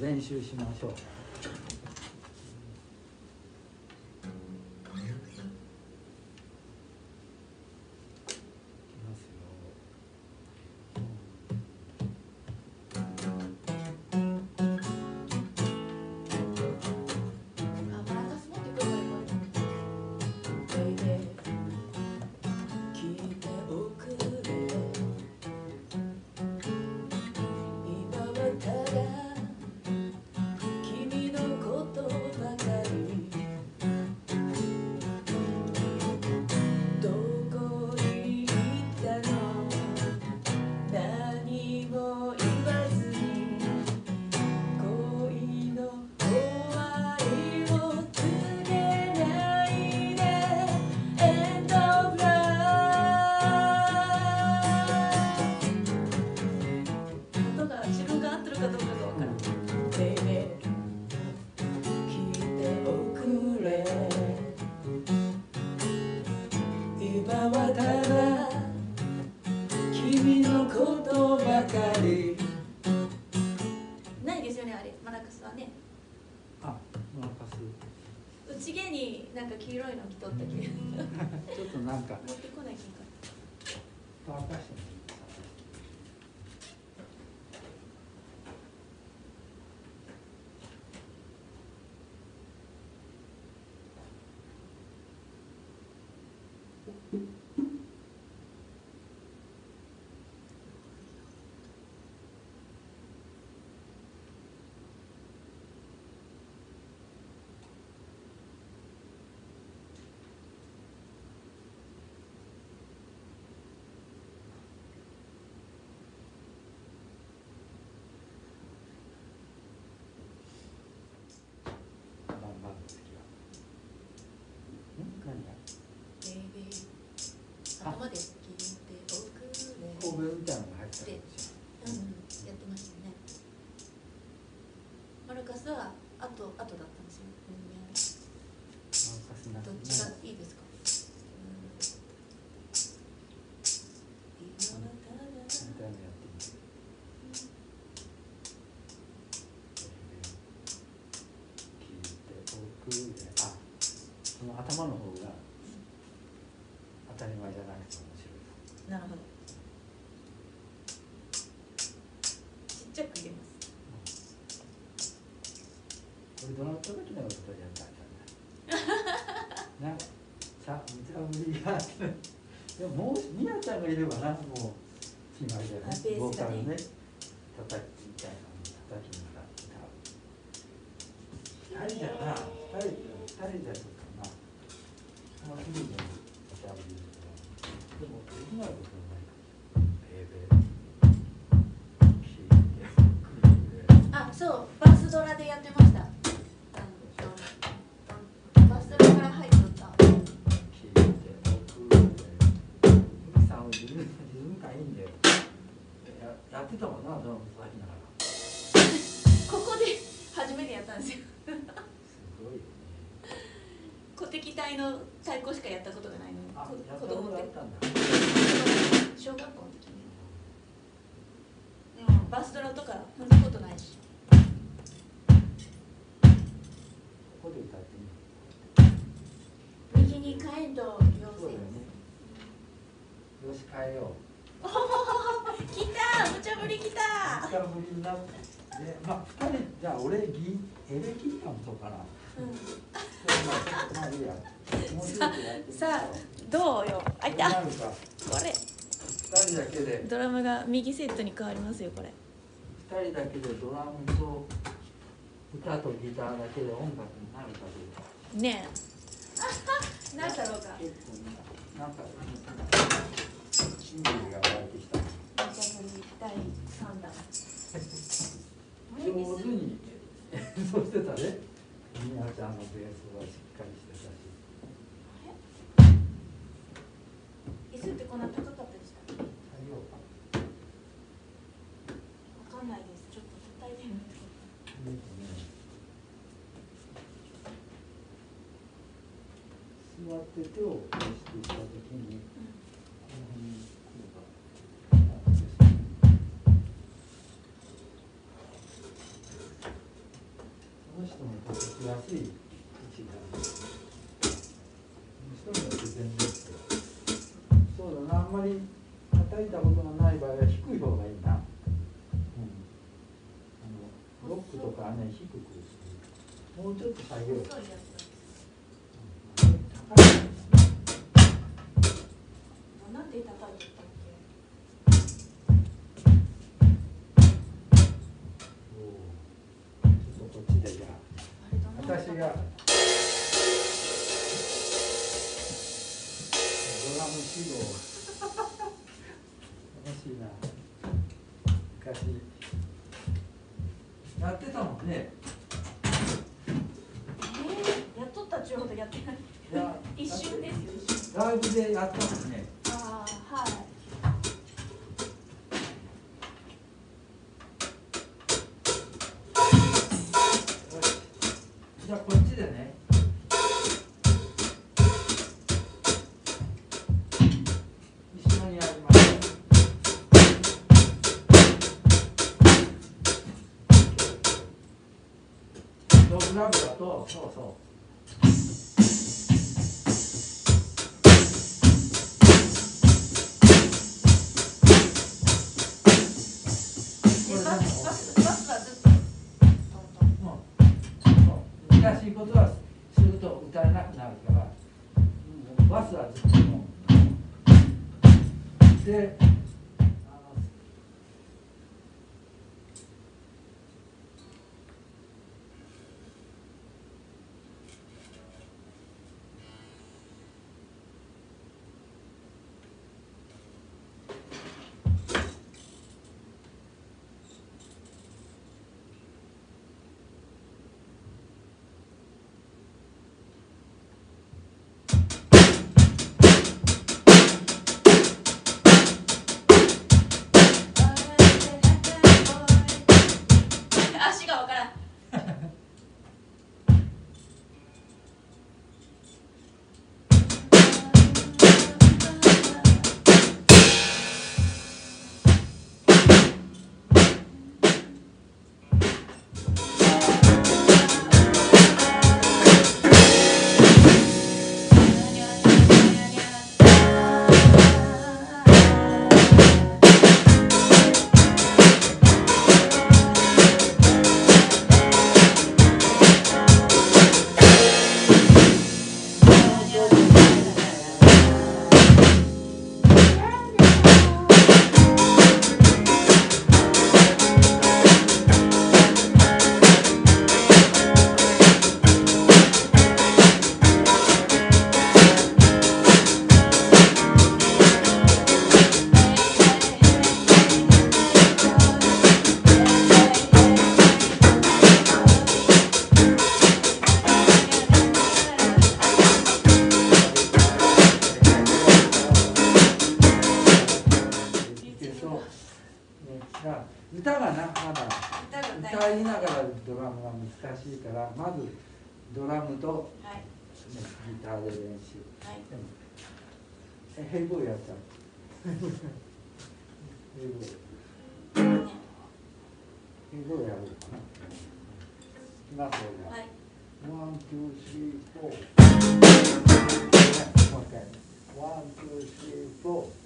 練習しましょう。頭の方が当たり前じゃなくて面白い。なるほど。ちっちゃく入れます。これどの時の音じゃないかな。さあ、三つは無理が。でももうミナちゃんがいればな、もう決まりだよね。ボーカルね、叩きみたいな叩きながら歌う。二人じゃな、二人じゃ。あ、そう、バスドラでやってました。バスドラから入っとったやってたもんな、ドラム叩きながらここで初めてやったんですよ鼓笛隊の太鼓しかやったことがないのに、子供って小学校の時ね。でもバスドラとか踏んだことないし。ここで歌ってみる。右に帰ると妖精です。よし帰えよう。来た、無茶ぶり来た。無茶ぶりになって、まあ二人じゃあ俺ギエレキギターもそうかな。さあどうよ。あいた。これ。二人だけで。ドラムが右セットに変わりますよこれ。二人だけでドラムと歌とギターだけで音楽になるかどうか。ねえ。なんだろうか。結構なんかシングルが湧いてきた。第3弾。上手に演奏してたね。ミナちゃんのベースはしっかりしてたし。椅子ってこんな高かったでしたっけ？わかんないです。ちょっと叩いてみて。座って手を押していたときに、この辺に。叩いたことがない場合は低い方がいいな、ロックとかね、低くもうちょっと下げよう。高いなんで叩いてたっけ。ちょっとこっちでじゃあ私がドラム C を楽しいな。昔やってたもんね。やっとったっちゅうほどやってない。一瞬ですよ。ライブでやったもんね。ああ、はい。じゃあこっちでね。クラブだと、そうそう。ヘイ・ボーイやった。ヘイ・ボーイやるかな。いきますよね。ワン、ツー、スリー、フォー。もう一回。ワン、ツー、スリー、フォー。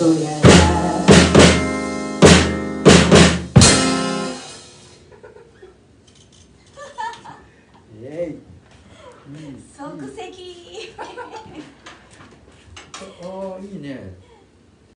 ことやら即席。おー、いいね。